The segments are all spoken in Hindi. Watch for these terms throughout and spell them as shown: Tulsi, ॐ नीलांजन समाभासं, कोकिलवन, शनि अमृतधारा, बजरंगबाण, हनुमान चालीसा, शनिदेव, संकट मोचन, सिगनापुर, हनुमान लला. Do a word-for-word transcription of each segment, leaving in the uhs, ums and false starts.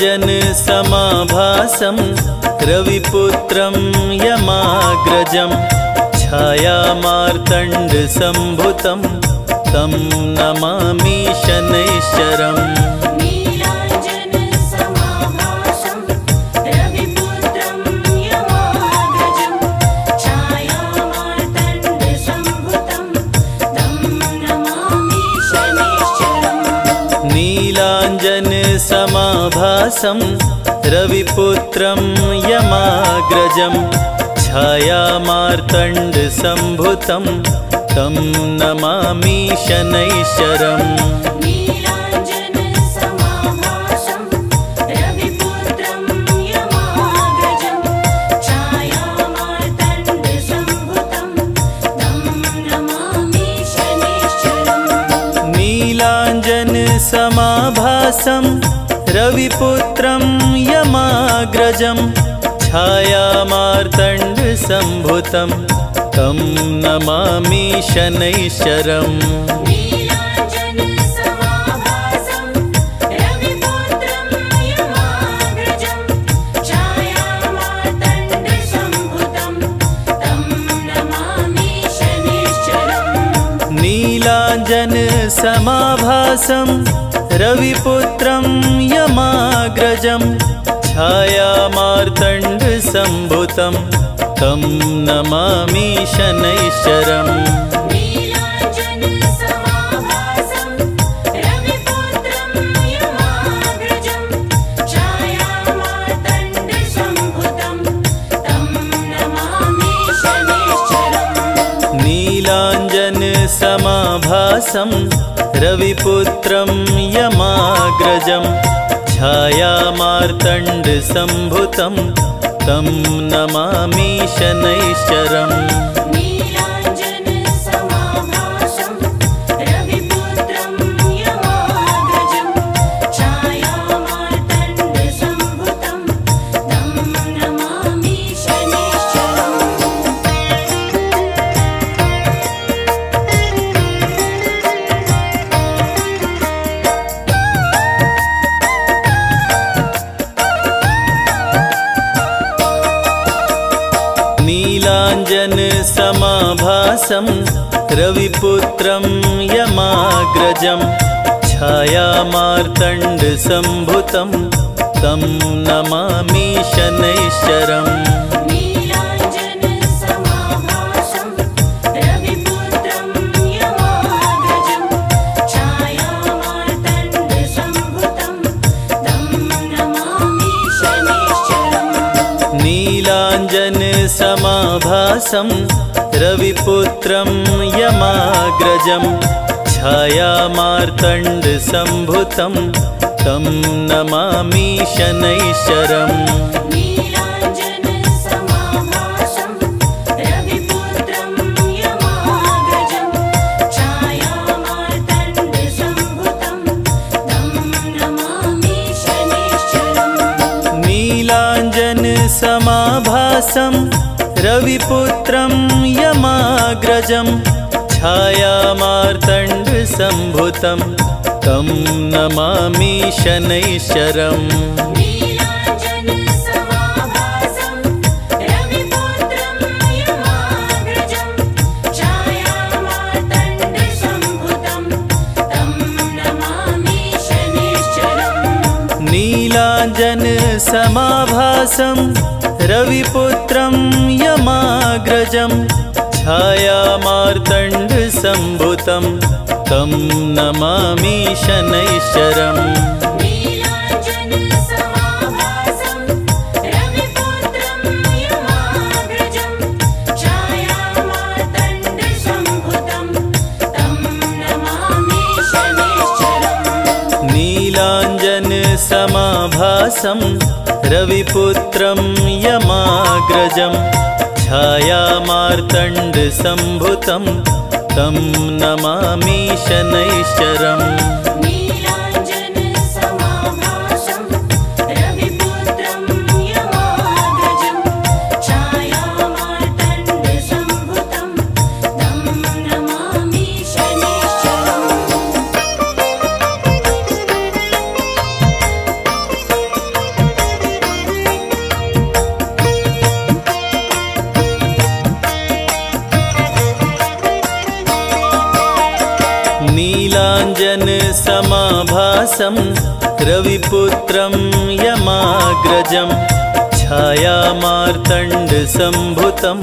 निलांजन समाभासं रविपुत्रं यमाग्रजं छायामार्तण्ड सम्भुतं तं नमामि शनैश्चरम्। समाभासं रविपुत्रं यमाग्रजं छायामार्तण्ड सम्भुतं तं नमामि शनैश्चरम्। समाभासं रविपुत्रं यमाग्रजं छायामार्तण्ड सम्भुतं तं नमामि शनैश्चरम्। निलांजन समाभासं रविपुत्रं यमाग्रजं छायामार्तण्ड सम्भुतं तं नमामि शनैश्चरम्। समाभासं रविपुत्रं यमाग्रजं छायामार्तण्ड सम्भुतं तं नमामि शनैश्चरम्। निलांजन समाभासं रविपुत्रं यमाग्रजं छायामार्तण्ड सम्भुतं तं नमामि शनैश्चरम्। समाभासं रविपुत्रं यमाग्रजं छायामार्तण्ड सम्भुतं तं नमामि शनैश्चरम्। समाभासं रविपुत्रं यमाग्रजं छायामार्तण्ड सम्भुतं तं नमामि शनैश्चरम्। निलांजन समाभासं रविपुत्रं यमाग्रजं छायामार्तण्ड सम्भुतं तं नमामि शनैश्चरम्। समाभासं रविपुत्रं यमाग्रजं छायामार्तण्ड सम्भुतं तं नमामि शनैश्चरम्। निलांजन समाभासं रविपुत्रं यमाग्रजं छायामार्तण्ड सम्भुतं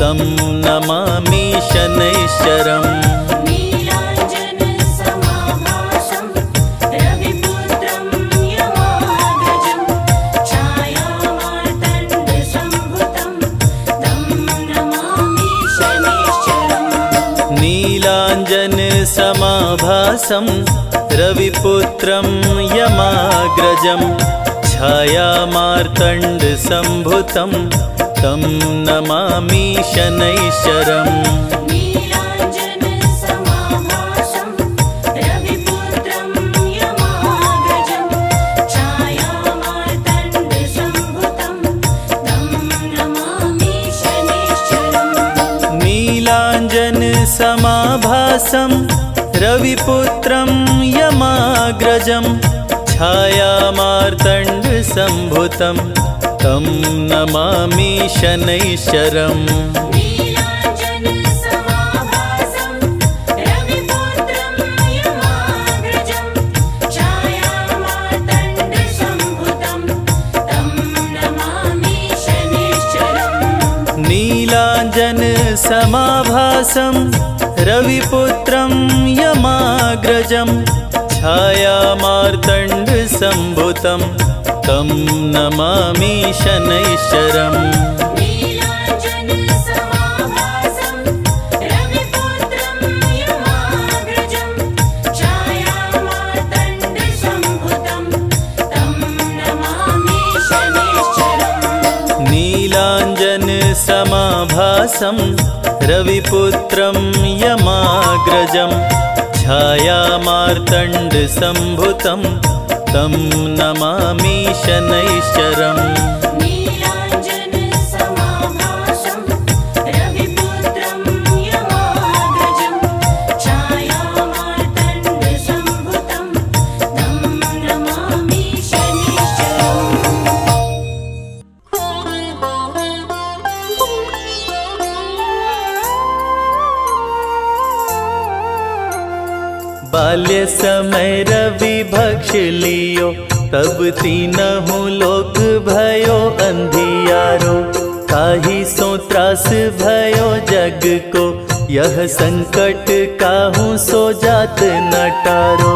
तं नमामि शनैश्चरम्। निलांजन समाभासं रविपुत्रं यमाग्रजं छायामार्तण्ड सम्भुतं तं नमामि शनैश्चरम्। समाभासं रविपुत्रं यमाग्रजं छायामार्तण्ड सम्भुतं तं नमामि शनैश्चरम्। निलांजन समाभासं रविपुत्रं यमाग्रजं छायामार्तण्ड सम्भुतं तं नमामि शनैश्चरम्। समाभासं रविपुत्रं यमाग्रजं छायामार्तण्ड सम्भुतं तं नमामि शनैश्चरम्। बाल्य समय रवि भक्ष लियो, तब तीनहु लोक भयो अंधियारो। काहि सो त्रास भयो जग को, यह संकट काहू सो जात न टारो।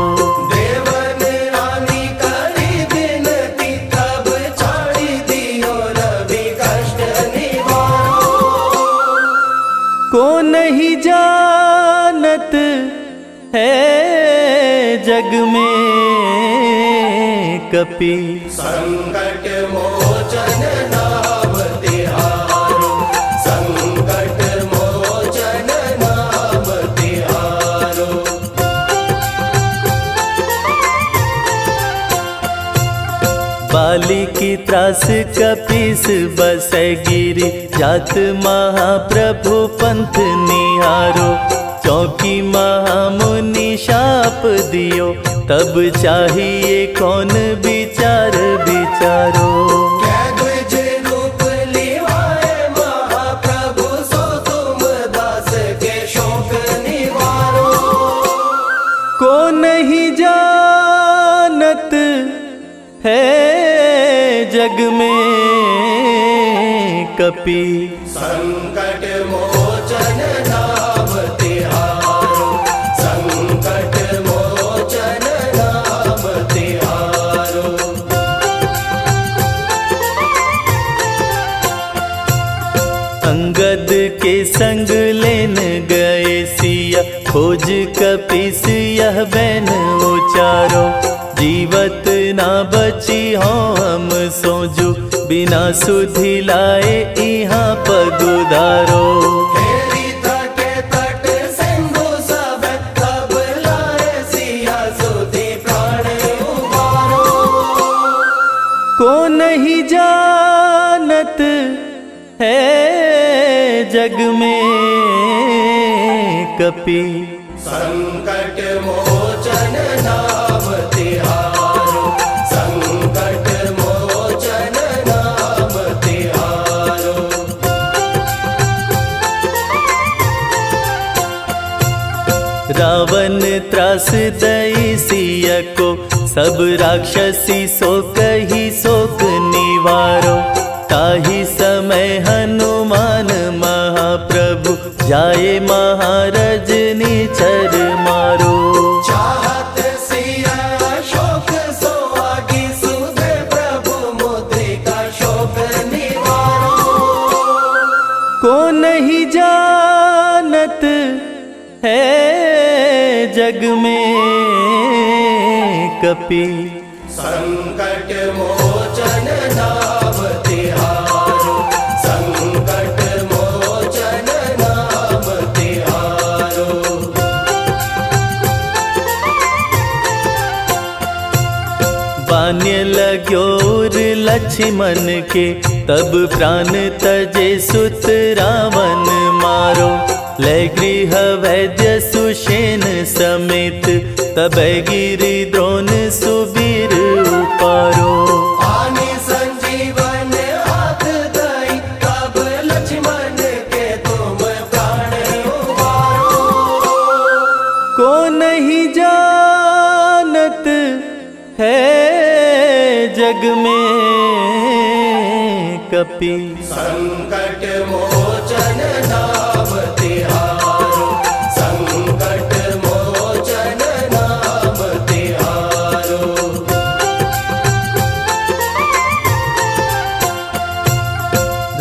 को नहीं जानत है जग में कपि, संकट मोचन नाम तिहारो। संकट मोचन नाम तिहारो। बाली की त्रास कपिस बसै गिरि, जात महाप्रभु पंथ निहारो। चौकी महामुनि शाप दियो, तब चाहिए कौन विचार विचारो। कैद जे रूप लिवाए महाप्रभु, सो तुम दास के शोक निवारो। को नहीं जानत है जग में कपि, संकट मोचन नाम तिहारो। संकट मोचन नाम तिहारो। अंगद के संग लेन गए सिया, खोज कपिस यह बैन उचारो। जीवत ना बची हो हम सोजू, बिना सुधि लाए इहाँ पग उधारो। को नहीं जानत है जग में कपि, संकट मोचन नाम तिहारो। संकट मोचन नाम तिहारो। रावण त्रास दई सिया को, सब राक्षसी शोक ही शोक निवारो। ताहि समय हनुमान महाप्रभु, जाए महारजनी चर मारो। जग में कपी संकट मोचन नाम तिहारो, संकट मोचन नाम तिहारो। बान्य लग्योर लक्ष्मण के, तब प्राण तजे सुत रावण मारो। लय गृह वैद्य सुषेण समेत, तब गिरि द्रोण सुबीर उपारो। आने संजीवन हाथ दई, तब लक्ष्मण के तुम प्राण उबारो। को नहीं जानत है जग में कपी संकट मोचन नाम तिहारो, संकट मोचन नाम तिहारो।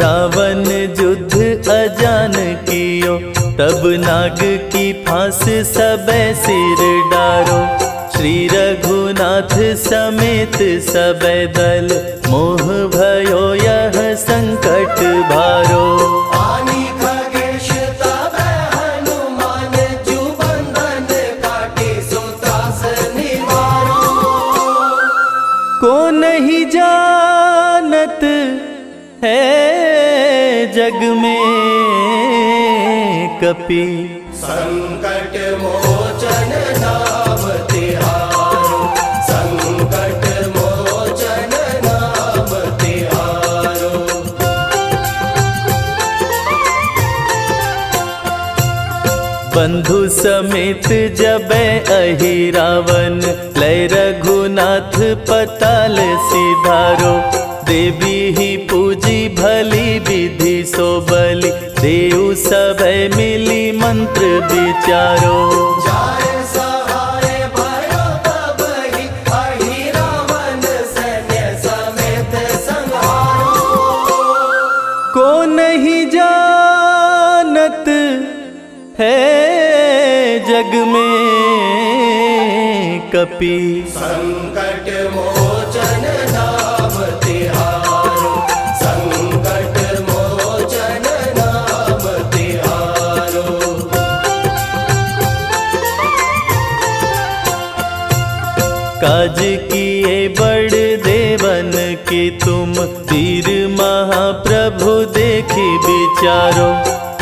रावण युद्ध अजान कियो, तब नाग की फांस सबे सिर डारो। श्री रघुनाथ समेत सब दल, मोह भयो यह संकट भारो। आनी खगेश तबे हनुमान, जो बंधन काटे सो त्रास निवारो। को नहीं जानत है जग में कपी संकट मोचन नाम तिहारो, संकट मोचन नाम तिहारो। बंधु समेत जबे अहि रावण, लय रघुनाथ पताल सिधारो। देवी ही पूजी भली विधि सोबली, देव सब मिली मंत्र विचारो। जाए सहाय भयो तब ही, अहि रावण सैन्य समेत संहारो। को नहीं जानत है जग में कपी संकट मोचन नाम तिहारो, संकट मोचन नाम तिहारो। काज किए बड़ देवन के तुम, तीर महाप्रभु देखि विचारो।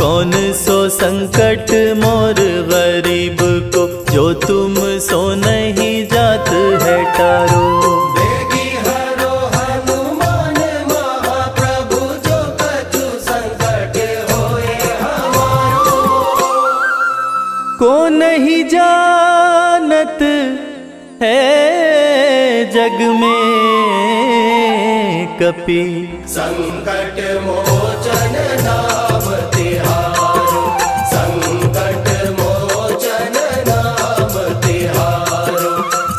कौन सो संकट मोर गरीब को, जो तुम सो नहीं जात है टारो। को नहीं जानत है जग में कपी संकट मोचन नाम तिहारो, संकट मोचन नाम तिहारो,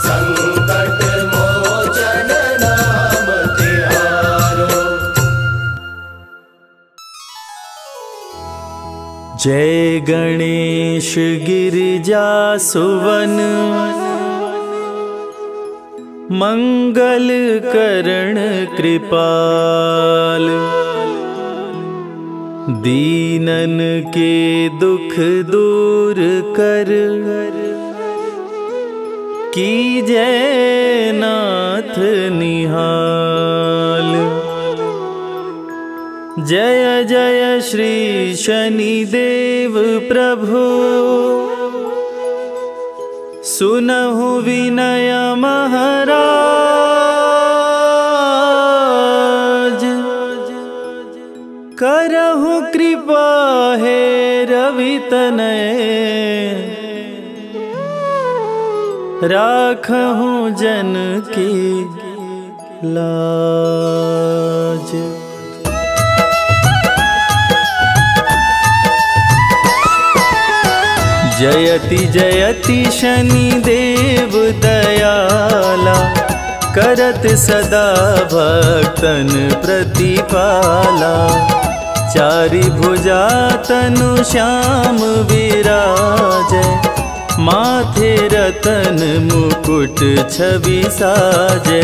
संकट मोचन नाम तिहारो। जय गणेश गिरिजा सुवन, मंगल करण कृपाल। दीनन के दुख दूर कर, कीजै नाथ निहाल। जय जय श्री शनि देव प्रभु, सुनहु विनय महाराज। करहु कृपा हे रवि तनय, राखहूँ जन की लाज। जयति जयति शनि देव दयाला, करत सदा भक्तन प्रतिपाला। चारि भुजा तनु श्याम विराजय, माथे रतन मुकुट छवि साजे।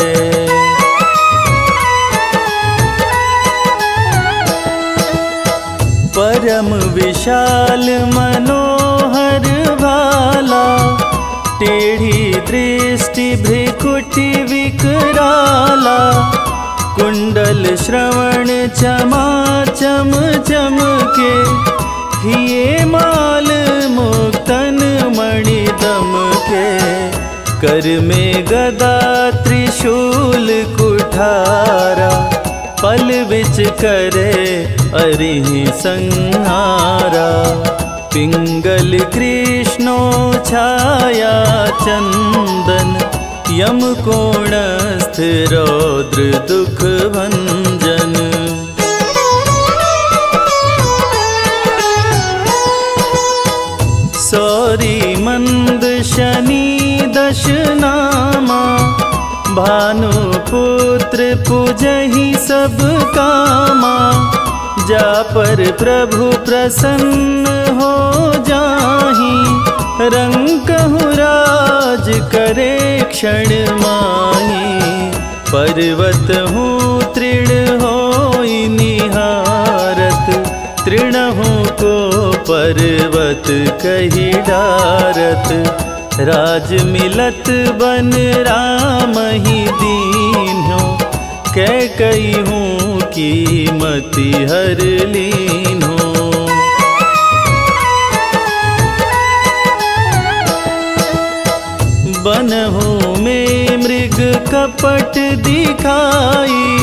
परम विशाल मनोहर भाला, टेढ़ी दृष्टि भ्रिकुटी विकराला। कुंडल श्रवण चमा चम चमके, हिये माल मुक्तन मणि दमके। कर में गदा त्रिशूल कुठारा, पल बिच करे अरिहि संहारा। पिंगल कृष्णो छाया चंदन, यम कोण स्थिर रौद्र दुख भंजन। सौरी मंद शनि दश नामा, भानु पुत्र पूजहि सब कामा। जा पर प्रभु प्रसन्न हो जाहि, रंकहु राज करे क्षण माहि। पर्वत हूँ तृण होई निहारत, तृणहूँ को पर्वत कही डारत। राज मिलत बन राम ही दीन्हो, कह कही हूँ कीमती हर लीन्हो। बनहूँ में मृग कपट दिखाई,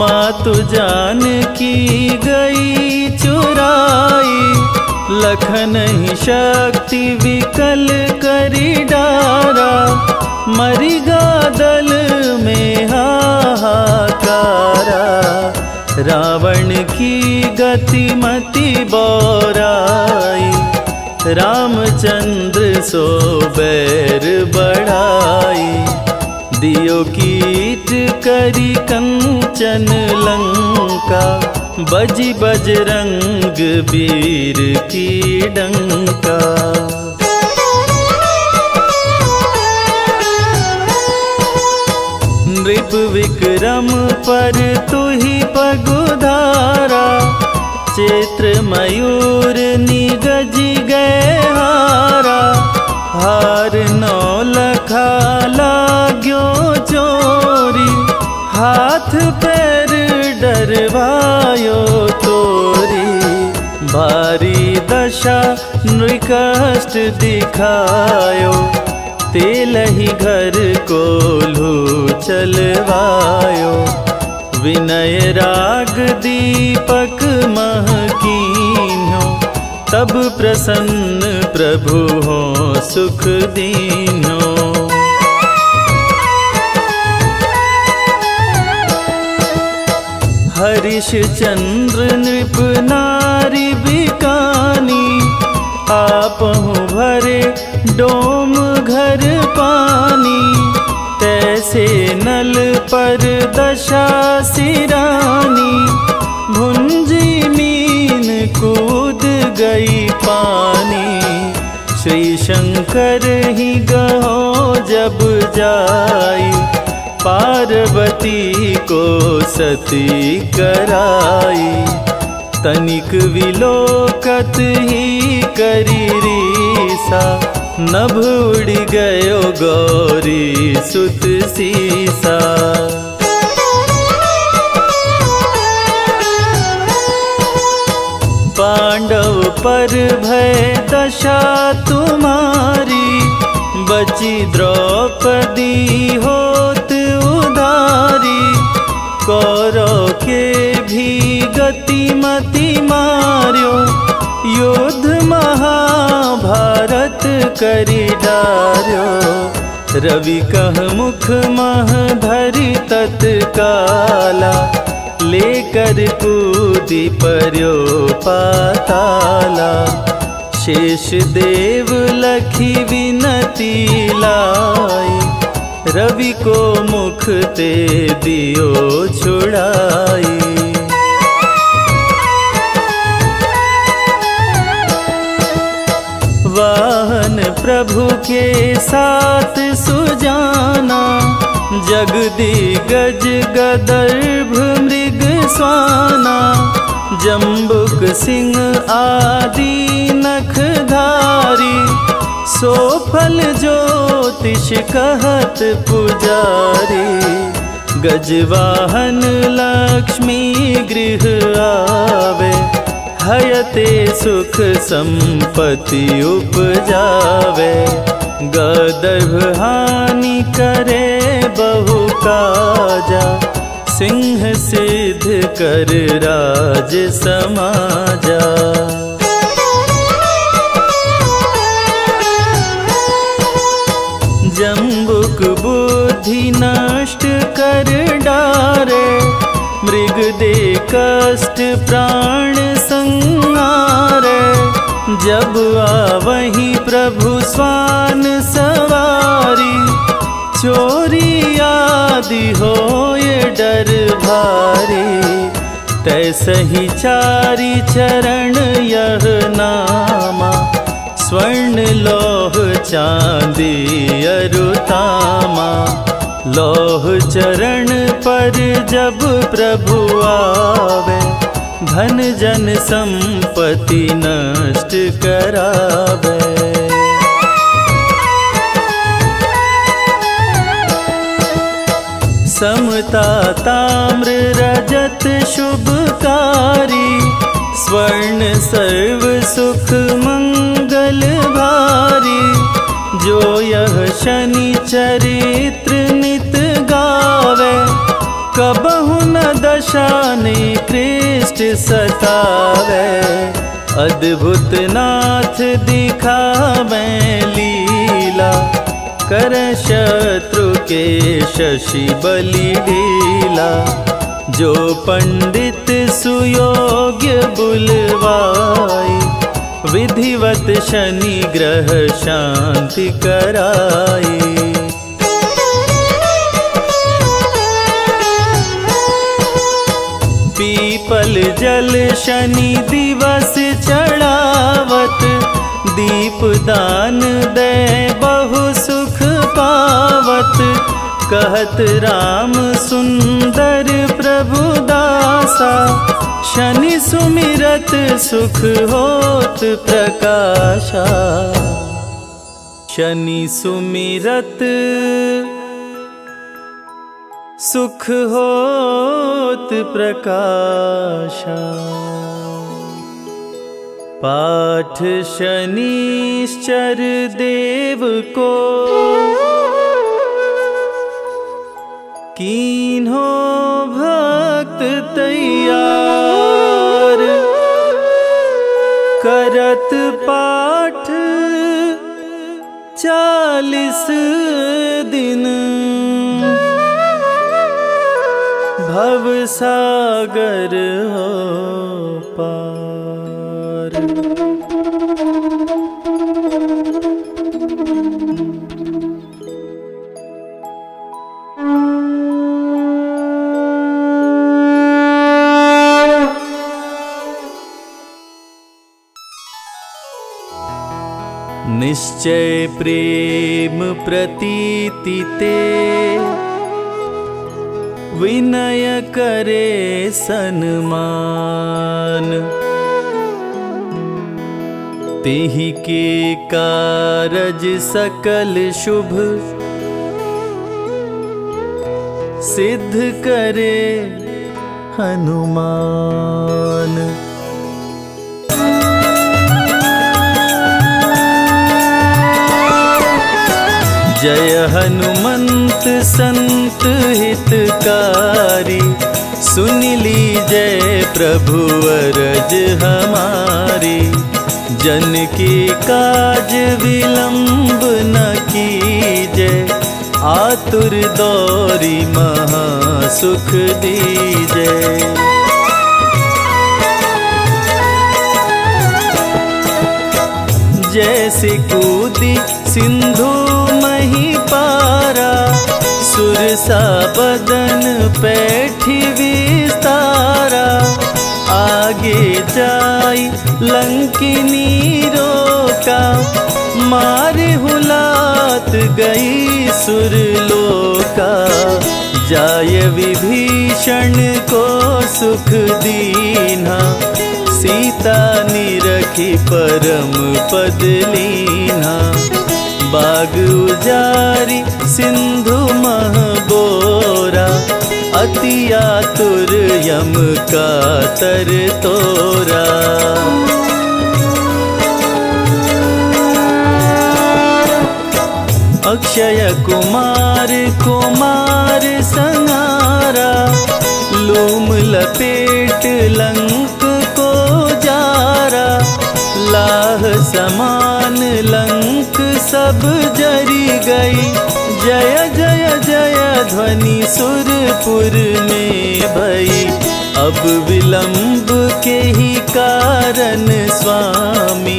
मातु जान की गई चुराई। लखनहि शक्ति विकल करी डारा, मरिगा दल में हाहाकारा। रावण की गतिमति बौराई, रामचंद्र सो बैर बढ़ाई। दियो कीट करी कंचन लंका, बजी बजरंग वीर की डंका। नृप विक्रम पर तुहि पगुधारा, चेत्र मयूर निगज गए हारा। हार नौ लखा लाग्यो चोरी, हाथ पैर डरवायो तोरी। भारी दशा नृकष्ट दिखायो, तेलहि घर कोल्हू चलवायो। विनय राग दीपक महकीन्हो, तब प्रसन्न प्रभु हो सुख दीनो। हरिश चंद्र नृप नारी बिकानी, आपहु भरे डोम घर पानी। तैसे नल पर दशा सिरानी, भुंजी मीन कूद गई पानी। श्री शंकर ही गहो जब जाई, पार्वती को सती कराई। तनिक विलोकत ही करी रीसा, नभ उड़ गयो गौरी सुत सीसा। पांडव पर भय दशा तुम्हारी, बची द्रौपदी होत उधारी। कौरव के भी गतिमति मार्यो, युद्ध महाभारत करी डार्यो। रवि कह मुख मह धरि तत्काला, लेकर कूदी पर्यो पाताला। शेष देव लखी विनती लाई, रवि को मुख ते दियो छुड़ाई। वाहन प्रभु के साथ सुजाना, जगदी गज गदर्भ मृग स्वाना। जम्बुक सिंह आदि नखधारी, सो फल ज्योतिष कहत पुजारी। गजवाहन लक्ष्मी गृह आवे, हयते सुख संपत्ति उपजावे। गदर्भ हानि करे बहु काजा, सिंह सिद्ध कर राज समाजा। जम्बुक बुद्धि नष्ट कर डारे, मृग दे कष्ट प्राण संहारे। जब आवहि प्रभु स्वान सवारी, चोरी आदि होय डर भारी। तैसहि चारि चरण यह नामा, स्वर्ण लोह चांदी अरु तामा। लोह चरण पर जब प्रभु आवे, धन जन संपत्ति नष्ट करावे। समता ताम्र रजत शुभकारी, स्वर्ण सर्व सुख मंगल भारी। जो यह शनि चरित्र नित गावे, कबहु न दशा निकृष्ट सतावे। अद्भुत नाथ दिखावे लीला, कर शत्रु के शशि बलि डीला। जो पंडित सुयोग्य बुलवाई, विधिवत शनि ग्रह शांति कराई। पीपल जल शनि दिवस चढ़ावत, दीप दान दे बहु सुख पावत। कहत राम सुंदर प्रभु दासा, शनि सुमिरत सुख होत प्रकाशा। शनि सुमिरत सुख होत प्रकाशा। पाठ शनिश्चर देव को, कीन्हो भक्त तैयार। करत पाठ चालीस दिन, भव सागर हो पार। निश्चय प्रेम प्रतीति ते, विनय करे सन्मान। तेहि के कारज सकल शुभ, सिद्ध करे हनुमान। जय हनुमंत संत हितकारी, सुन लीजय प्रभु अरज हमारी। जन के काज विलंब न कीजय, आतुर दौरी महा सुख दीजे। जैसे कूदी सिंधु मही पारा, सुरसा बदन पैठी विस्तारा, आगे जाई लंकिनी रोका, मारे हुलात गई सुरलोका, जाय विभीषण को सुख दीना, सीता निरखी परम पद लीना, बाग उजारी सिंधु मह बोरा, अति आतुर यम का तर तोरा। अक्षय कुमार कुमार संहारा, लूम लपेट लंक को जारा, लाह समान लंक सब जरी गई, जय जय जय ध्वनि सुरपुर में भई। अब विलंब के ही कारण स्वामी,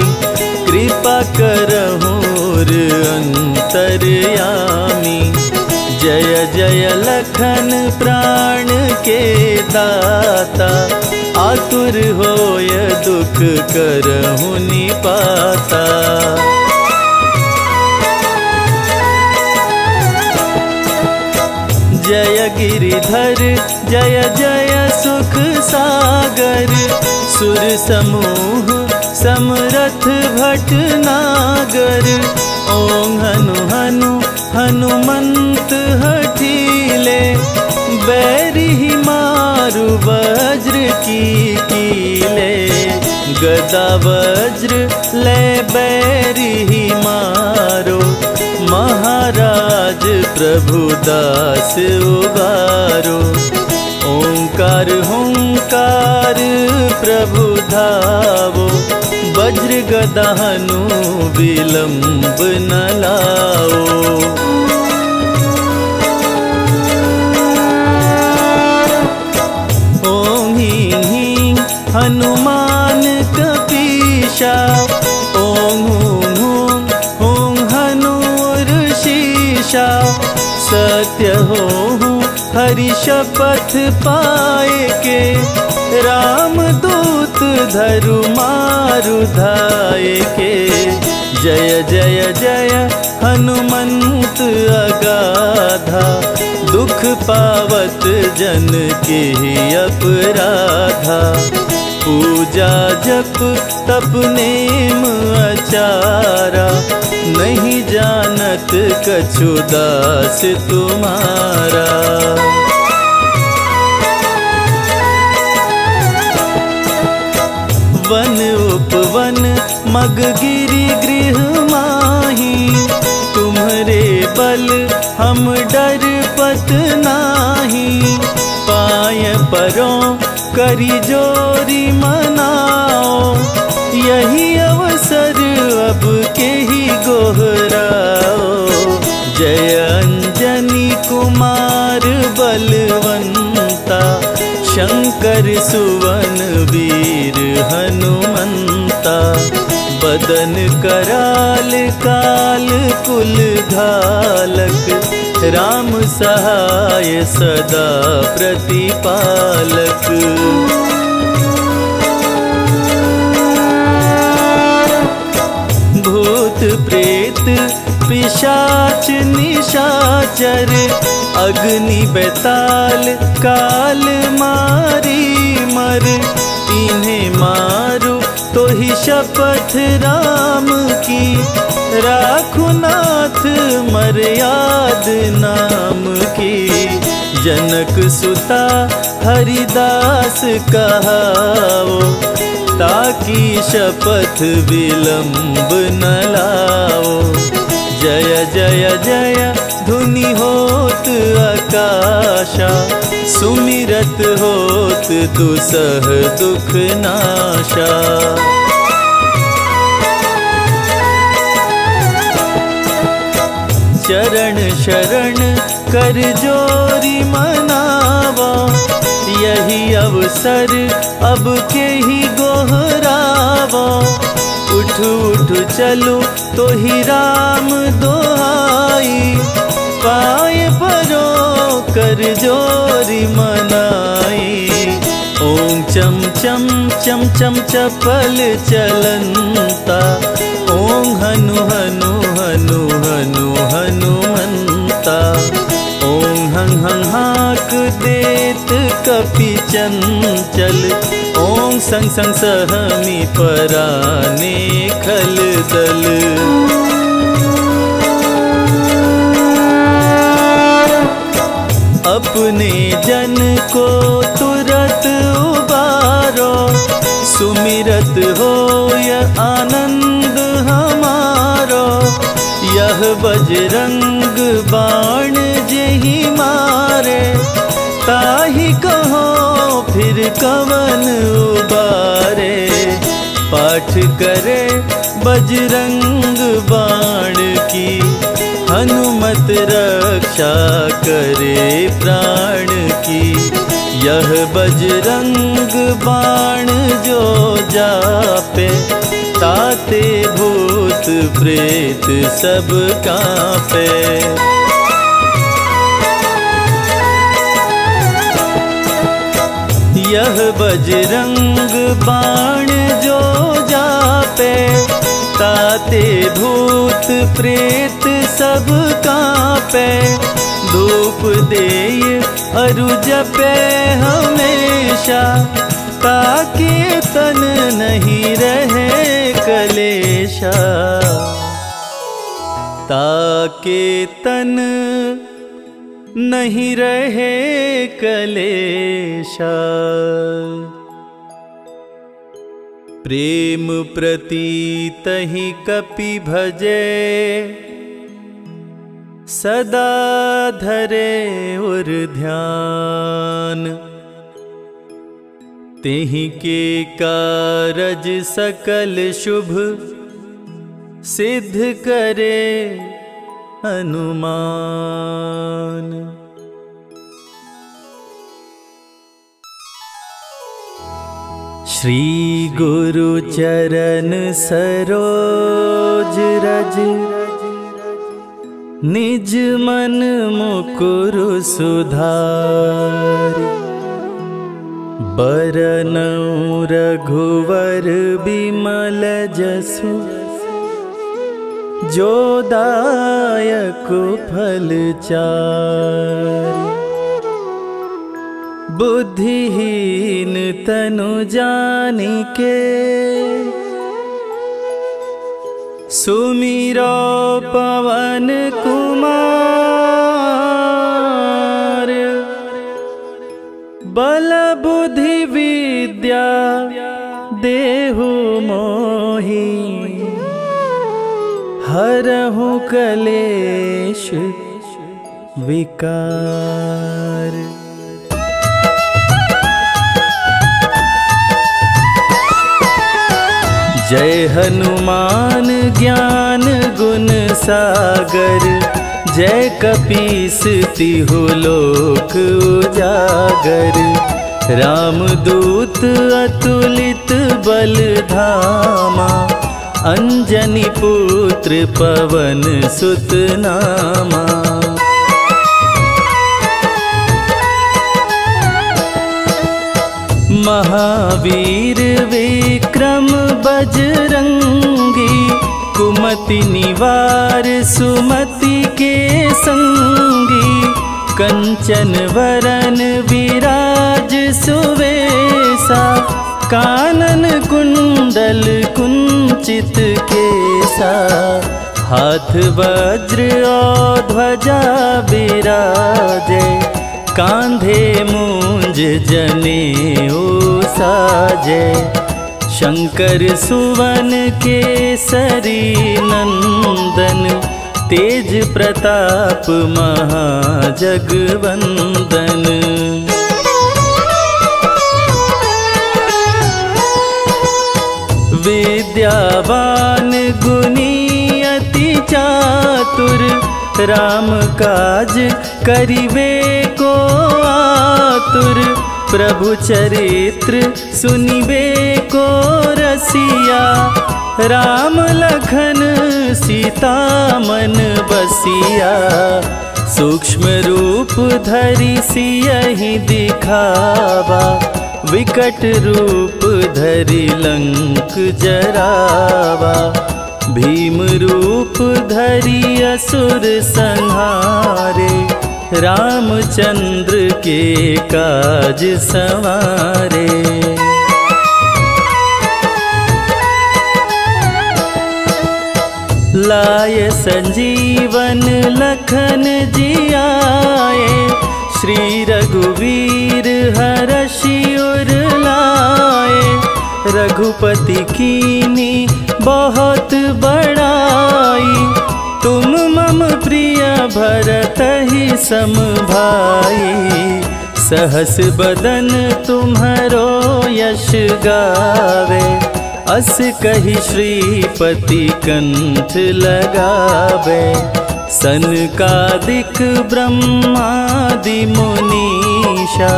कृपा करहुर अंतरयामी, जय जय लखन प्राण के दाता, आतुर होय दुख करहु निपाता। जय गिरिधर जय जय सुख सागर, सुर समूह समरथ भट नागर, ओं हनु हनु हनुमंत हठीले, बैरी ही मारु वज्र की कीले, गदा वज्र ले बैरी ही मारो, महाराज प्रभु दास उबारो, ओंकार हुंकार प्रभु धावो, वज्र गदा हनु विलंब न लाओ। ओं हीं हीं हनुमान कपीशा, ओं हूं हूं हूं हनुर शीशा, सत्य होहु हरि शपथ पाए के, रामदूत धरु मारु धाए के, जय जय जय हनुमंत अगाधा, दुख पावत जन के अपराधा, पूजा जप तप नेम अचारा, नहीं जानत कछु दास तुम्हारा। वन उपवन मग गिरि गृह माही, तुम्हरे बल हम डरपत नाही, पाय परों करि जोरी मनाओ, यही अवसर अब के ही गोहराओ, जय अंजनी कुमार बलवंता, शंकर सुवन वीर हनुमंता, बदन कराल काल कुल घालक, राम सहाय सदा प्रतिपालक। भूत प्रेत पिशाच निशाचर, अग्नि बेताल काल मारी मर, इन्हें मारो तो ही शपथ राम की, राखुनाथ मर्याद नाम की, जनक सुता हरिदास कहाओ, ताकि शपथ विलंब न लाओ, जय जय जय धुनि होत आकाशा, सुमिरत होत दुसह दुख नाशा। चरण शरण कर जोरी मनावा, यही अवसर अब के ही गोहरावा। उठ उठ चलो तो ही राम दोहाई, पाए परो कर जोरी मनाई। ओम चम चम चम चम चपल चलंता, ओम हनु हनु हनु हनु हनुमंता। ओम हं हं हाक देत कपि चंचल, ओम संग संग सहमी पराने खल दल। अपने जन को तुरत उबारो, सुमिरत हो यह आनंद हमारो। यह बजरंग बाण जेहि मारे, ताहि कहो फिर कवन उबारे। पाठ करे बजरंग बाण की, हनुमत रक्षा करे प्राण की। यह बजरंग बाण जो जापे, ताते भूत प्रेत सब कांपे। यह बजरंग बाण जो जापे, ताते भूत प्रेत सब कांपे। धूप देय अरु जपे हमेशा, ताकि तन नहीं रहे कलेशा। ताकि तन नहीं रहे कलेशा। प्रेम प्रति तहि कपि भजे, सदा धरे उर ध्यान। तेहि के कारज सकल शुभ, सिद्ध करे हनुमान। श्री गुरु चरण सरोज रज, निज मन मुकुर सुधार। बरनउँ रघुवर बिमल जसु, जो दायक फल चार। बुद्धिहीन तनु जानिके, सुमिरो पवन कुमार। बल बुद्धि विद्या देहु मोहि, हरहु कलेश विकार। जय हनुमान ज्ञान गुण सागर, जय कपीस तिहु लोक उजागर। रामदूत अतुलित बल धामा, अंजनी पुत्र पवन सुत नामा। महावीर विक्रम बजरंगी, कुमति निवार सुमति के संगी। कंचन वरन विराज सुवेसा, कानन कुंडल कुंचित केसा। हाथ वज्र और ध्वजा विराजे, कांधे मूंज जनेऊ साजे। शंकर सुवन केसरी नंदन, तेज प्रताप महाजगवंदन। विद्यावान गुणी अति चातुर, राम काज करिबे को आतुर, प्रभु चरित्र सुनिबे को रसिया। राम लखन सीता मन बसिया, सूक्ष्म रूप धरि सियहि दिखावा, विकट रूप धरि लंक जरावा। भीम रूप धरि असुर संहारे, रामचंद्र के काज संवारे। लाय संजीवन लखन जियाए, श्री रघुवीर हरषि उर लाए। रघुपति कीनी बहुत बड़ाई, तुम मम प्रिय भरत ही सम भाई। सहस बदन तुम्हारो यश गावे, अस कहि श्रीपति कंठ लगावे। सनकादिक ब्रह्मादि मुनीषा,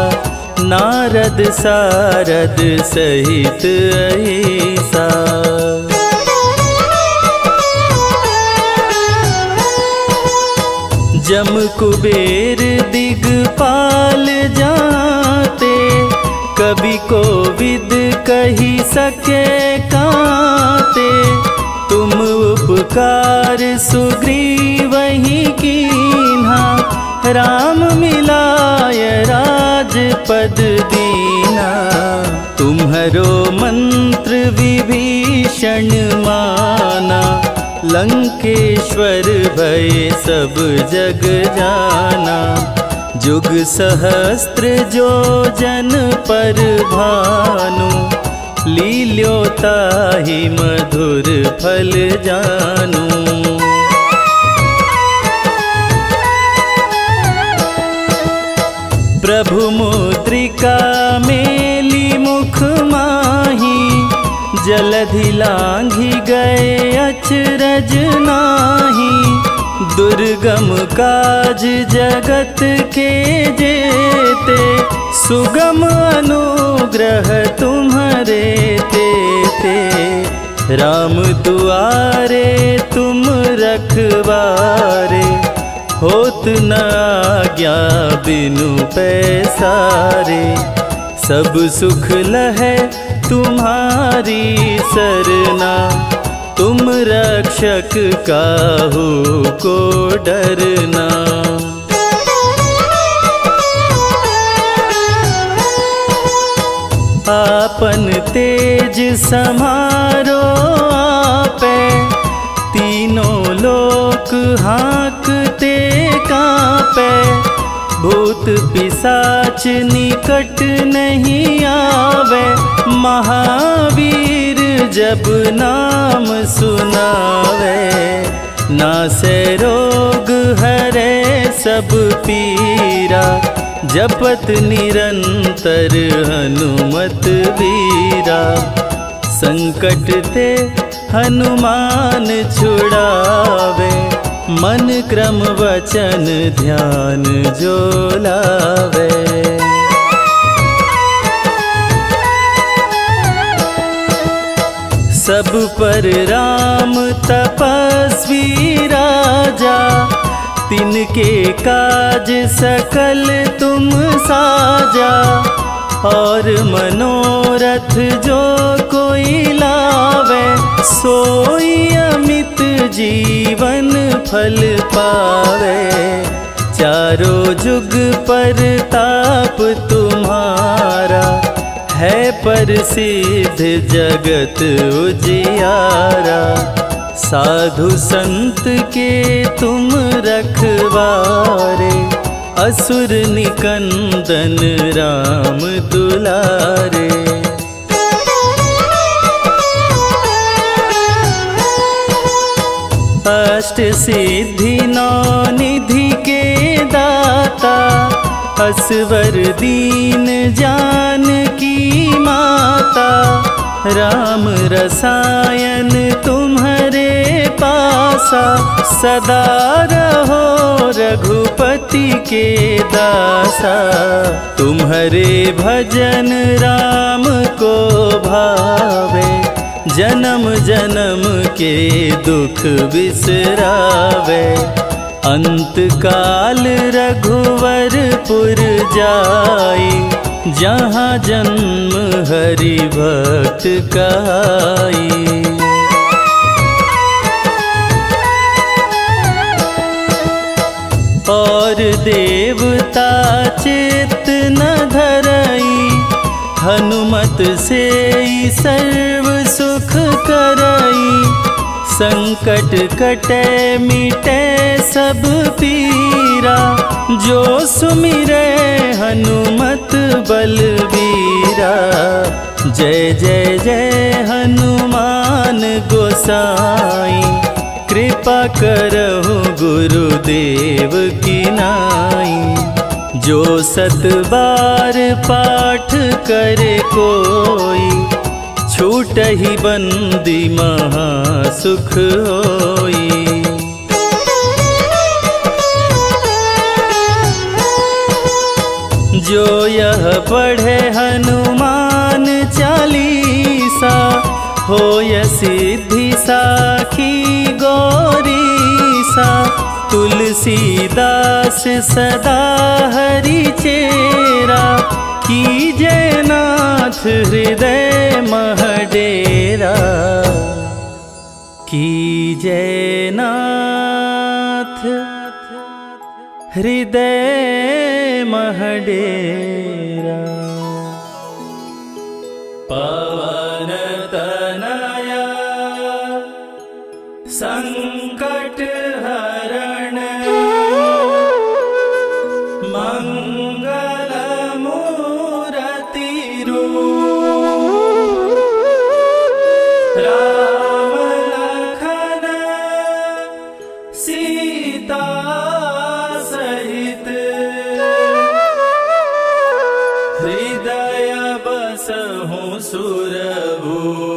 नारद सारद सहित अहिसा। जम कुबेर दिगपाल जाते, कवि कोविद कही सके काते। तुम उपकार सुग्रीवहि कीन्हा, राम मिलाय राजपद दीना। तुम्हरो मंत्र विभीषण माना, लंकेश्वर भय सब जग जाना। जुग सहस्त्र जो जन पर भानु, लील्योताहि मधुर फल जानु। प्रभु मुद्रिका मेली मुख माही, जलधि लांघि गए अचरज नाही। दुर्गम काज जगत के जेते, सुगम अनुग्रह तुम्हारे तेते। राम दुआरे तुम रखवारे, होत न आज्ञा बिनु पैसारे। सब सुख लहै तुम्हारी सरना, तुम रक्षक काहू को डरना। आपन तेज समारो आपे, तीनों लोक हाँकते कांपे। भूत पिशाच निकट नहीं आवे, महावीर जब नाम सुनावे। नासे रोग हरे सब पीरा, जपत निरंतर हनुमत वीरा। संकट ते हनुमान छुड़ावे, मन क्रम वचन ध्यान जो लावे। सब पर राम तपस्वी राजा, तिनके काज सकल तुम साजा। और मनोरथ जो कोई लावे, सोई अमित जीवन फल पावे। चारों जुग पर ताप तुम्हारा, है प्रसिद्ध जगत उजियारा। साधु संत के तुम रखवारे, असुर निकंदन राम दुलारे। अष्ट सिद्धि नौ निधि के दाता, असवर दीन जान की माता। राम रसायन तुम्हारे पासा, सदा रहो रघुपति के दासा, तुम्हारे भजन राम को भावे, जन्म जन्म के दुख बिसरावे। अंत काल रघुवरपुर जाई, जहाँ जन्म हरि भक्त काई। और देवता चेत न धरई, हनुमत से सर्व सुख करई। संकट कटे मिटे सब पीरा, जो सुमिरे हनुमत बलबीरा। जय जय जय हनुमान गोसाई, कृपा करहु गुरुदेव की नाई। जो सत बार पाठ करे कोई, छूटहि बंदी महा सुख होई। जो यह पढ़े हनुमान चालीसा, होय सिद्धि साखी गौरीसा। तुलसीदास सदा हरि चेरा, कीजे नाथ हृदय मह डेरा। कीजे नाथ हृदय मह डेरा। पवन संकट हरण मंगल मूर्ति रूप, राम लखन सीता सहित, हृदय बसहु सुर भूप।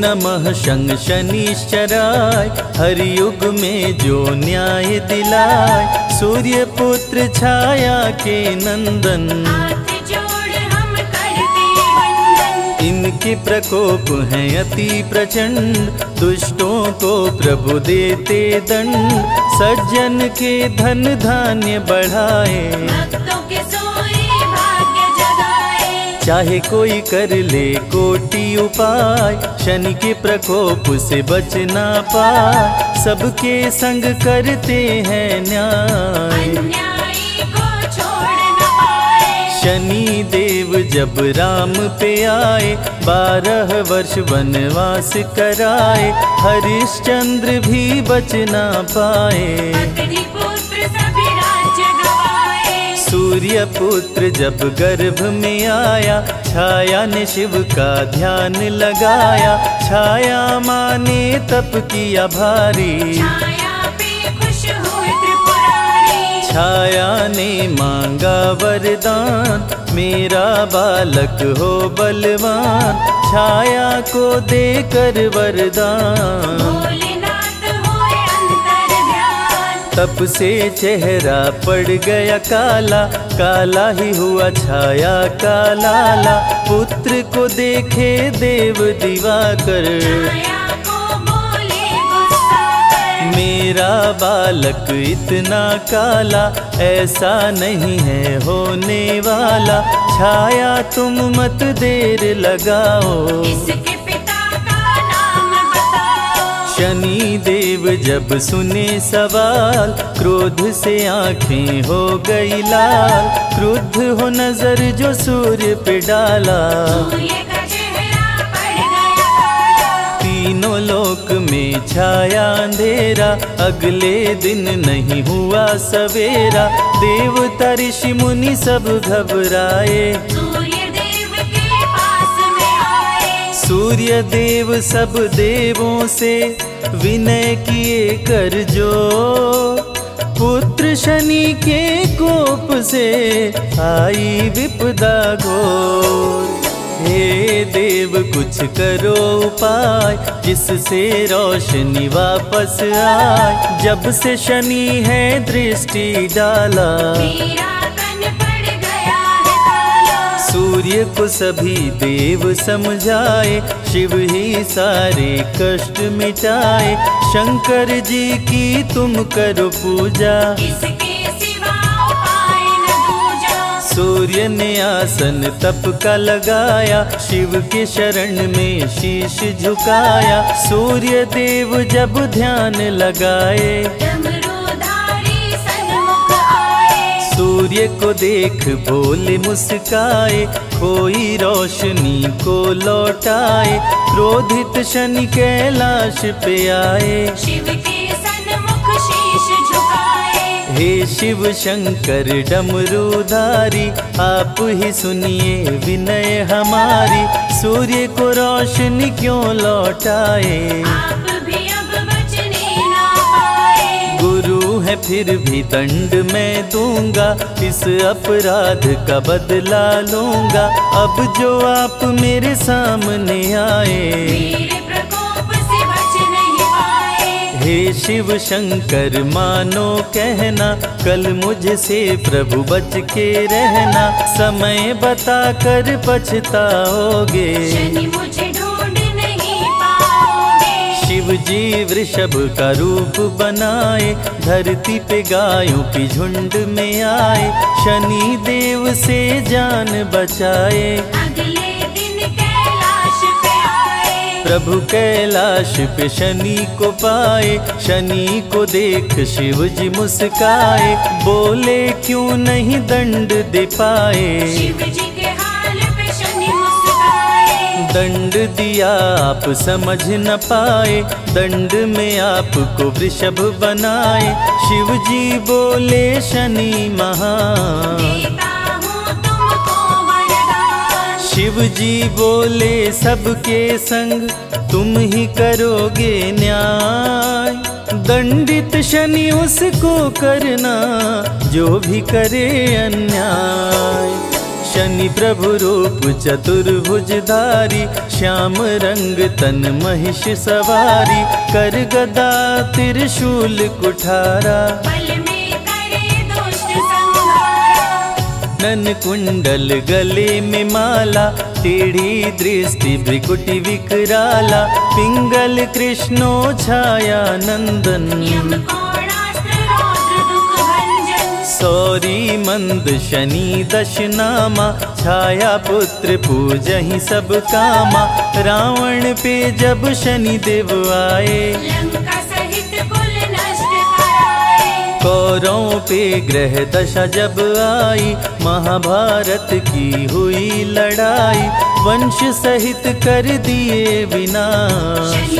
नमः शं शनिश्चराय, हरियुग में जो न्याय दिलाय। सूर्य पुत्र छाया के नंदन, हम करते वंदन। इनके प्रकोप हैं अति प्रचंड, दुष्टों को प्रभु देते दंड। सज्जन के धन धान्य बढ़ाए, चाहे कोई कर ले कोटि उपाय। शनि के प्रकोप से बचना पाए, सबके संग करते हैं न्याय। को छोड़ न पाए। शनि देव जब राम पे आए, बारह वर्ष वनवास कराए। हरिश्चंद्र भी बचना पाए। सूर्य पुत्र जब गर्भ में आया, छाया ने शिव का ध्यान लगाया। छाया माने तप किया भारी, छाया पे खुश हुए त्रिपुरारी। छाया ने मांगा वरदान, मेरा बालक हो बलवान। छाया को देकर वरदान, तप से चेहरा पड़ गया काला। काला ही हुआ छाया का लाला, पुत्र को देखे देव दिवाकर। मेरा बालक इतना काला, ऐसा नहीं है होने वाला। छाया तुम मत देर लगाओ। शनि देव जब सुने सवाल, क्रोध से आंखें हो गई लाल। क्रुद्ध हो नजर जो सूर्य पे डाला, सूर्य का चेहरा पड़ गया काला। तीनों लोक में छाया अंधेरा, अगले दिन नहीं हुआ सवेरा। देवता ऋषि मुनि सब घबराए, सूर्य देव के पास में आए। सूर्य देव सब देवों से विनय किए कर जो, पुत्र शनि के कोप से आई विपदा घोर। हे देव कुछ करो उपाय, जिससे रोशनी वापस आए। जब से शनि है दृष्टि डाला, मेरा तन पड़ गया है काला। सूर्य को सभी देव समझाए, शिव ही सारे कष्ट मिटाए। शंकर जी की तुम करो पूजा, सूर्य ने आसन तप का लगाया। शिव के शरण में शीश झुकाया। सूर्य देव जब ध्यान लगाए, डमरूधारी सन्मुख आए। सूर्य को देख भोले मुस्काए, खोई रोशनी को लौटाए। क्रोधित शनि कैलाश पे आए, शिव के सन्मुख शीश झुकाए। हे शिव शंकर डमरूधारी, आप ही सुनिए विनय हमारी। सूर्य को रोशनी क्यों लौटाए, आप भी अब बचने ना पाए। गुरु है फिर भी दंड मैं दूंगा, इस अपराध का बदला लूंगा। अब जो आप मेरे सामने आए, हे शिव शंकर मानो कहना। कल मुझसे प्रभु बच के रहना, समय बता कर पछताओगे, शनि मुझे ढूंढ नहीं पाओगे। शिव जी वृषभ का रूप बनाए, धरती पे गायों की झुंड में आए। शनि देव से जान बचाए, प्रभु कैलाश पे शनि को पाए। शनि को देख शिव जी मुस्काए, बोले क्यों नहीं दंड दे पाए। शिव जी के हाल पे शनि मुस्काए, दंड दिया आप समझ न पाए। दंड में आपको वृषभ बनाए, शिव जी बोले शनि महा। शिव जी बोले सबके संग तुम ही करोगे न्याय। दंडित शनि उसको करना, जो भी करे अन्याय। शनि प्रभु रूप चतुर्भुजधारी, श्याम रंग तन महिष सवारी। कर गदा त्रिशूल कुठारा, नन कुंडल गले में माला। टेढ़ी दृष्टि भ्रिकुटी विकराला, पिंगल कृष्णो छाया नंदन। सौरी मंद शनि दशनामा, छाया पुत्र पूजहि सब कामा। रावण पे जब शनि देव आए, कौरों पे ग्रह दशा जब आई। महाभारत की हुई लड़ाई, वंश सहित कर दिए विनाश।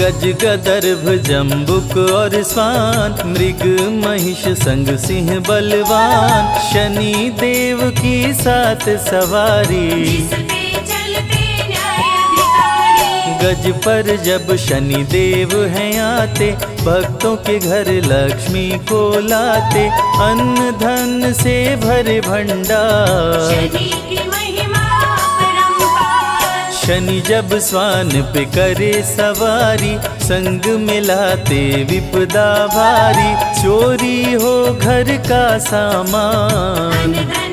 गज गदर्भ जम्बुक और स्वान, मृग महिष संग सिंह बलवान। शनि देव की साथ सवारी, गज पर जब शनि देव हैं आते। भक्तों के घर लक्ष्मी को लाते, अन्न धन से भरे भंडार। शनि की महिमा अपरंपार, शनि जब स्वान पे करे सवारी। संग मिलाते विपदा भारी, चोरी हो घर का सामान।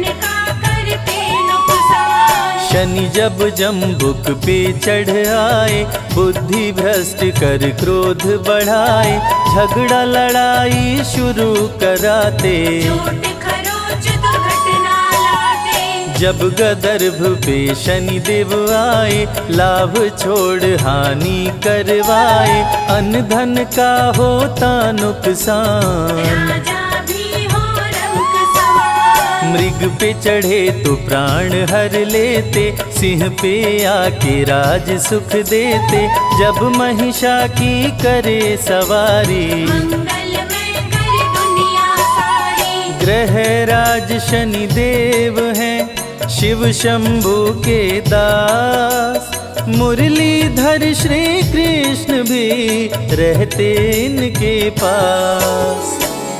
शनि जब जम्बुक पे चढ़ आए, बुद्धि भ्रष्ट कर क्रोध बढ़ाए। झगड़ा लड़ाई शुरू कराते, झूठ खरोंच दुर्घटना लाते। जब गदर्भ पे शनि देव आए, लाभ छोड़ हानि करवाए। अन्न धन का होता नुकसान, मृग पे चढ़े तो प्राण हर लेते, सिंह पे आके राज सुख देते, जब महिषा की करे सवारी, मंगलमय करे दुनिया सारी। ग्रह राज शनि देव हैं, शिव शंभु के दास, मुरलीधर श्री कृष्ण भी रहते इनके पास।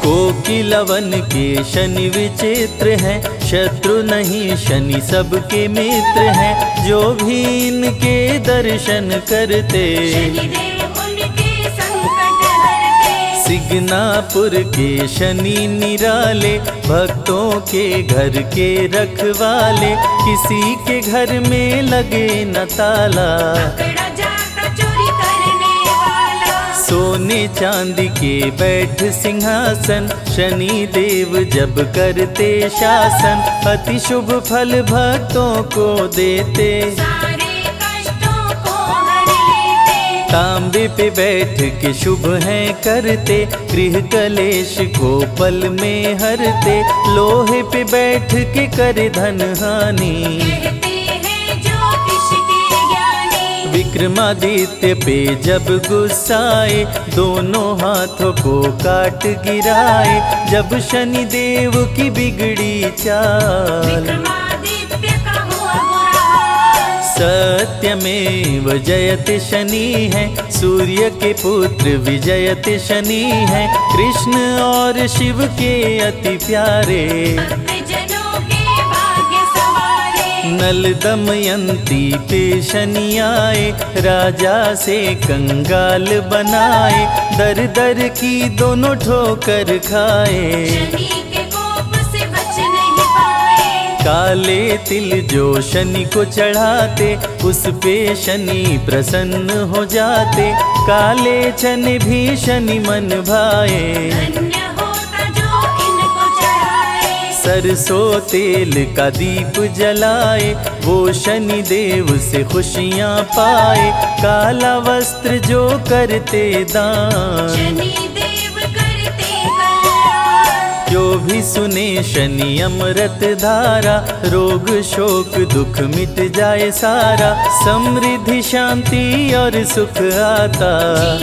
कोकिलवन के शनि विचित्र हैं, शत्रु नहीं शनि सबके मित्र हैं, जो भी इनके दर्शन करते, शनिदेव उनके संकट हरते। सिगनापुर के शनि निराले, भक्तों के घर के रखवाले, किसी के घर में लगे न ताला, सोने चांदी के बैठ सिंहासन, शनि देव जब करते शासन, अति शुभ फल भक्तों को देते, सारे कष्टों को हर लेते। तांबे पे बैठ के शुभ हैं करते, गृह कलेश को पल में हरते, लोहे पे बैठ के कर धन हानि, विक्रमादित्य पे जब गुस्साए, दोनों हाथों को काट गिराए, जब शनि देव की बिगड़ी चाल, सत्यमेव जयते शनि है, सूर्य के पुत्र विजयते शनि है, कृष्ण और शिव के अति प्यारे, नल दमयंती पे शनि आए, राजा से कंगाल बनाए, दर दर की दोनों ठोकर खाए, शनि के कोप से बच नहीं पाए। काले तिल जो शनि को चढ़ाते, उस पे शनि प्रसन्न हो जाते, काले चने भी शनि मन भाए। सरसों तेल का दीप जलाए, वो शनि देव से खुशियाँ पाए, काला वस्त्र जो करते दान, शनि देव करते कल्याण। जो भी सुने शनि अमृत धारा, रोग शोक दुख मिट जाए सारा, समृद्धि शांति और सुख आता,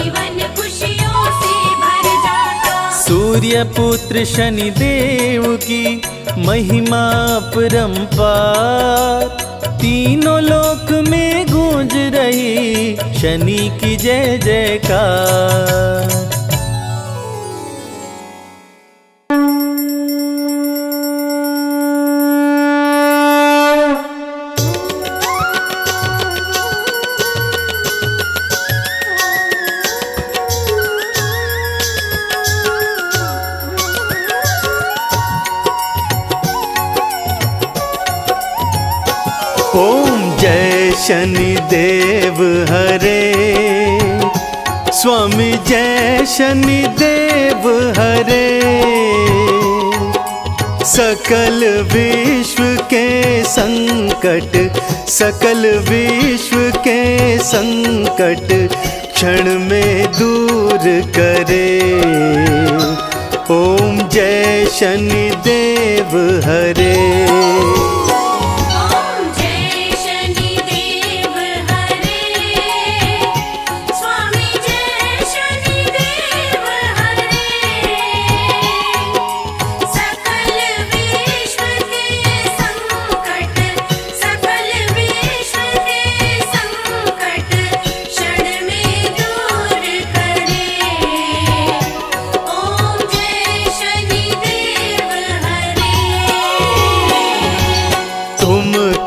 जीवन खुशियों से भर जाता। सूर्य पुत्र शनि देव की महिमा अपरंपार, तीनों लोक में गूंज रही शनि की जय जयकार। शनि देव हरे स्वामी जय शनि देव हरे, सकल विश्व के संकट, सकल विश्व के संकट क्षण में दूर करे, ओम जय शनि देव हरे।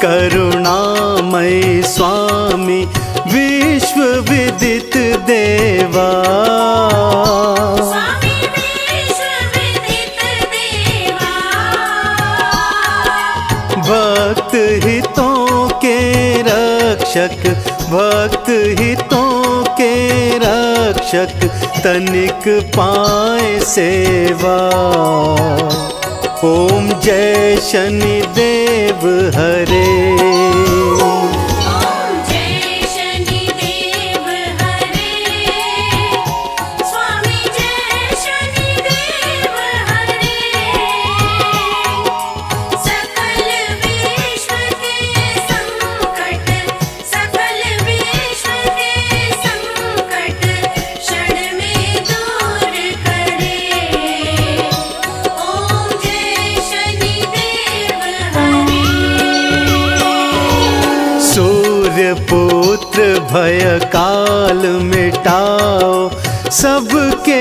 करुणामय स्वामी विश्व विदित देवा, स्वामी विश्व विदित देवा, भक्त हितों के रक्षक, भक्त हितों के रक्षक तनिक पाए सेवा, ओम जय शनि देव हरे। पुत्र भय काल मिटाओ सबके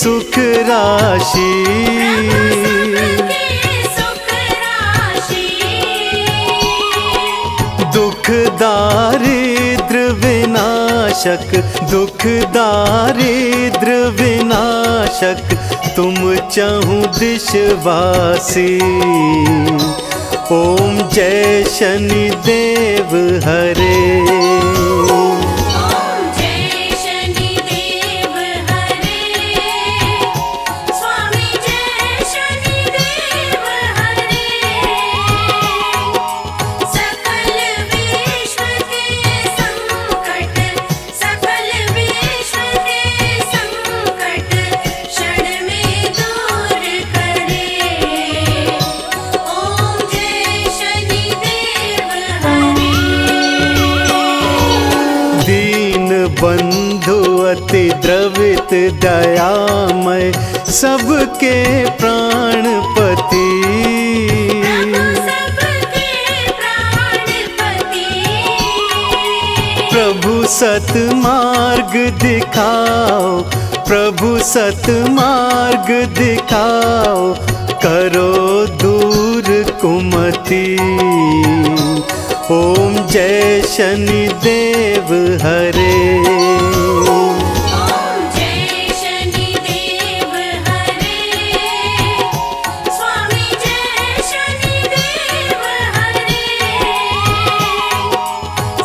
सुख राशि। दुख दारिद्र विनाशक, दुख दारिद्र विनाशक, तुम चहुँ दिशवासी। ओम जय शनि देव हरे। ओम जय शनि देव हरे, स्वामी जय शनि देव हरे। बंधु अति द्रवित दयामय सबके प्राणपति। प्रभु सतमार्ग दिखाओ, प्रभु सतमार्ग दिखाओ, करो दूर कुमति। ओम जय शनि देव हरे। ओम जय शनि देव हरे, स्वामी जय शनि देव हरे।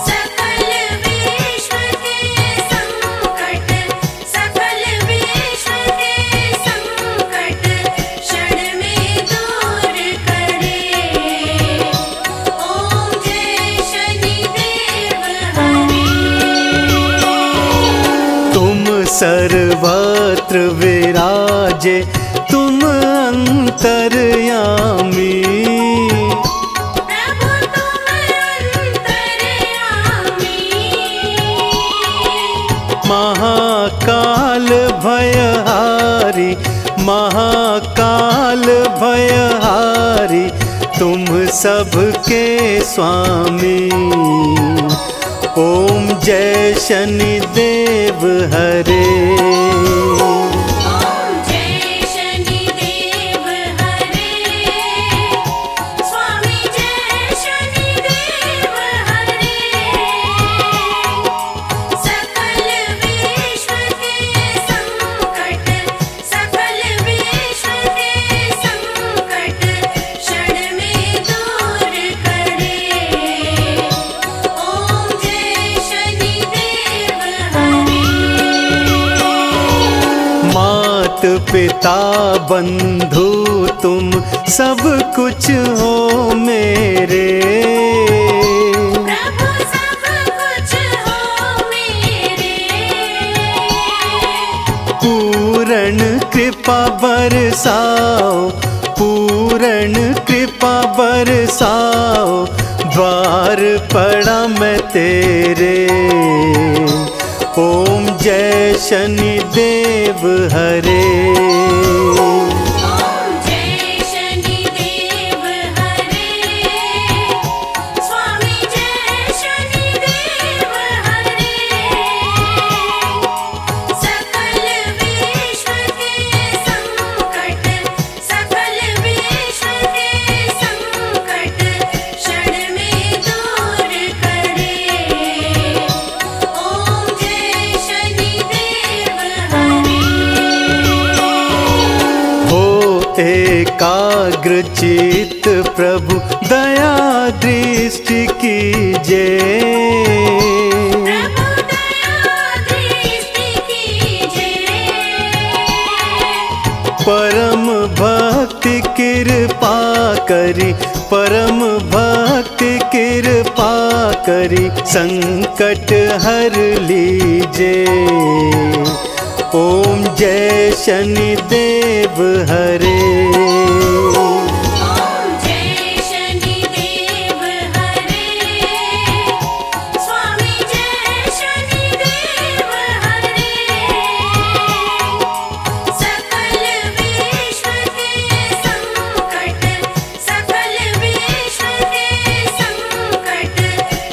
सकल विश्व के संकट, सकल विश्व के संकट, क्षण में दूर करे। ओम जय शनि देव हरे। तुम सर्वत्र विराजे, तुम अंतर्यामी। प्रभु तुम अंतर्यामी, महाकाल भयहारी, महाकाल भयहारी, तुम सबके स्वामी। ओम जय शनि देव हरे। ओम जय शनि देव हरे, स्वामी जय शनि देव हरे। सकल विश्व के संकट, सकल विश्व के संकट, क्षण में दूर करे। ओम जय शनि देव हरे। मात पिता बंधु तुम सब कुछ हो मेरे। प्रभु सब कुछ हो मेरे। पूरण कृपा बरसाओ, पूरण कृपा बरसाओ, द्वार पड़ा मैं तेरे। ओम जय शनि देव हरे। ओम जय शनि देव हरे, स्वामी जय शनि देव हरे। सकल विश्व के संकट, सकल विश्व के संकट, क्षण में दूर करे। ओम जय शनि देव हरे। हो एकाग्र चित्त प्रभु दया दृष्टि कीजिए। प्रभु दया दृष्टि कीजिए। परम भक्ति कृपा करी, परम भक्ति कृपा करी, संकट हर लीजे। ओम जय शनि देव हरे। ओम जय शनि देव हरे, स्वामी जय शनि देव हरे। सकल विश्व के संकट, सकल विश्व के संकट,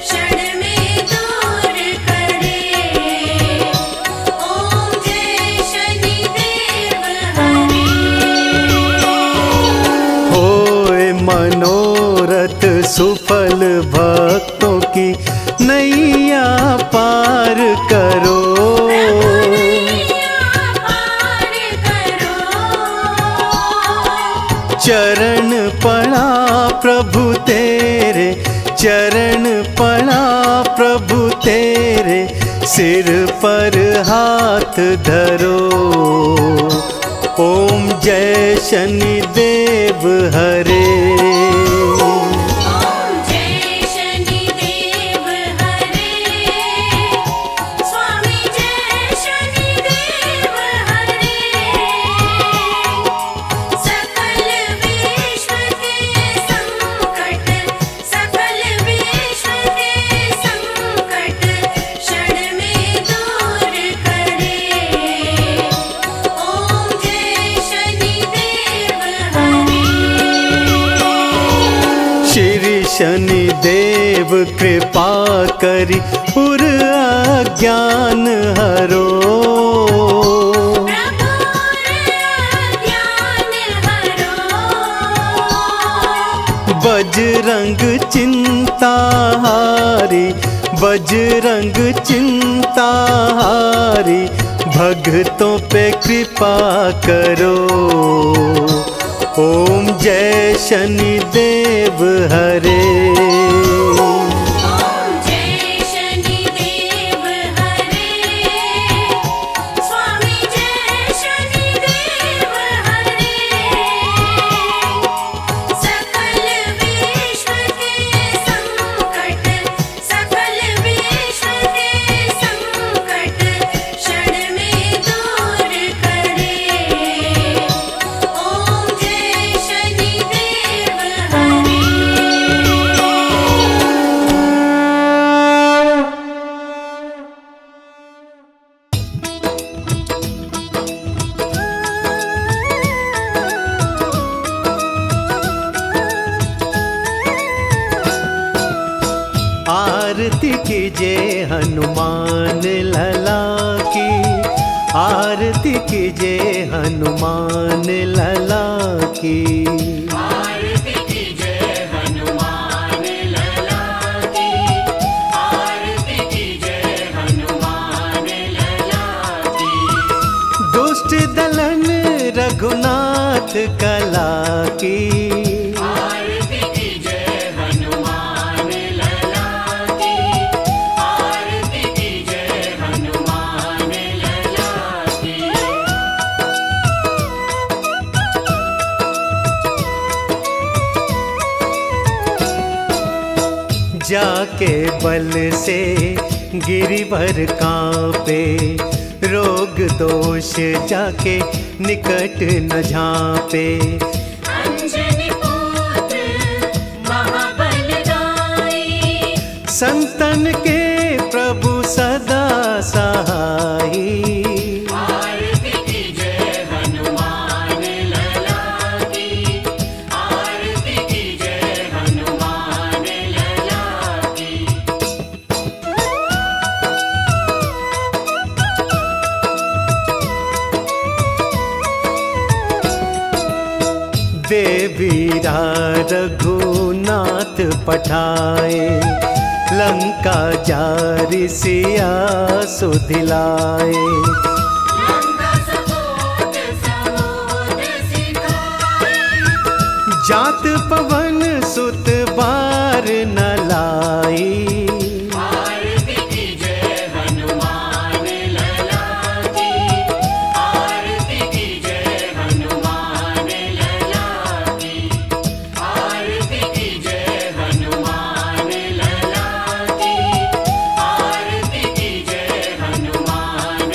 क्षण में दूर मनोरथ सुफल भक्तों की नैया पार करो। चरण पड़ा प्रभु तेरे, चरण पड़ा प्रभु तेरे, सिर पर हाथ धरो। ओम जय शनि देव हरे, ओम जय शनि देव हरे, स्वामी जय शनि देव हरे। सकल विश्व के संकट, सकल विश्व के संकट क्षण में दूर करे। ओम जय शनि देव हरे। श्री शनि देव कृपा करी पुर अज्ञान हरो। प्रभु अज्ञान हरो। बजरंग चिंताहारी, बजरंग चिंताहारी, भक्तों पे कृपा करो। ओम जय शनि देव हरे। ओम जय शनि देव हरे, स्वामी जय शनि देव हरे। सकल विश्व के संकट, सकल विश्व के संकट क्षण में दूर करे। ओम जय शनि देव हरे। आरती कीजिए हनुमान लला की, आरती कीजिए हनुमान लला की। आरती कीजय हनुमान लला की, आरती कीजय हनुमान लला की। दुष्ट दलन रघुनाथ कला की, आरती कीजय हनुमान लला की, आरती कीजय हनुमान लला की। जाके बल से गिरिवर कांपे, रोग दोष जाके निकट न झांपे। अंजनी पुत्र महाबलदाई, संतन के प्रभु सदा सहाई। आरती कीजय हनुमान लला की, आरती कीजय हनुमान लला की। देवीरा रघुनाथ पठाए, लंका जारी सिया सुधिलाए। लंका सबोत सबोत सिखाए, जात पवन सुत बार न लाई। आरती कीजय हनुमान लला की, आरती कीजय हनुमान लला की, आरती कीजय हनुमान लला की, आरती कीजय हनुमान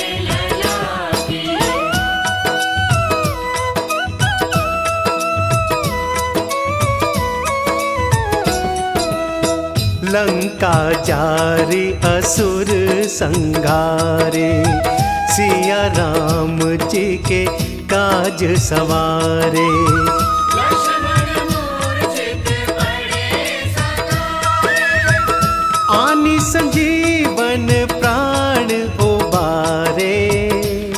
लला की। लंका जारी असुर संघारे, सिया राम जी के काज सवारे। आनी संजीवन प्राण उबारे।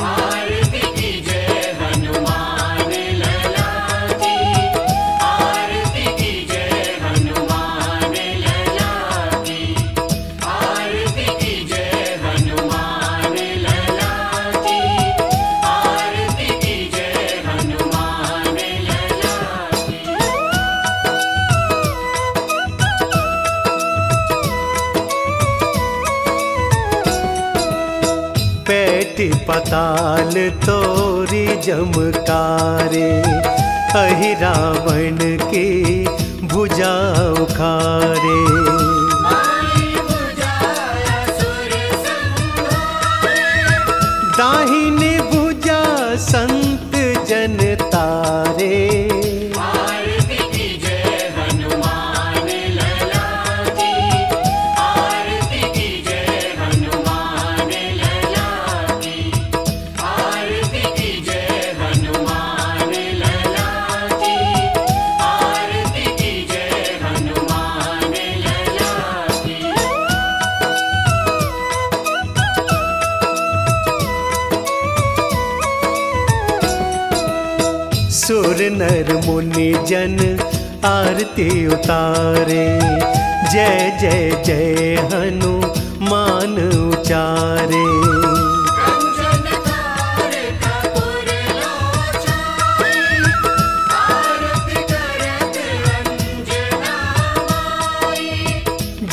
आरती कीजय हनुमान लला की, आरती कीजय पाताल तोरी जमकारे, अहि रावण की भुजा उखारे। दाहिने भुजा संत जन तारे, आरती जय हनुमान लला की, आरती जय हनुमान लला की, आरती जय हनुमान लला की, आरती जय हनुमान लला की। सुर नर मुनि जन आरती उतारे, जय जय जय हनुमान उचारे।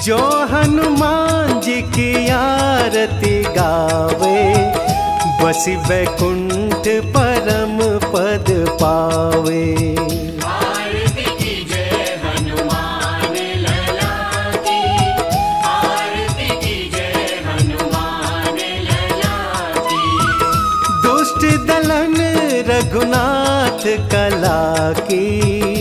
जो हनुमान जी की आरती गावे, बसी वैकुंठ परम पद पावे। आरती जय हनुमान लला की, आरती जय हनुमान लला की। दुष्ट दलन रघुनाथ कला की,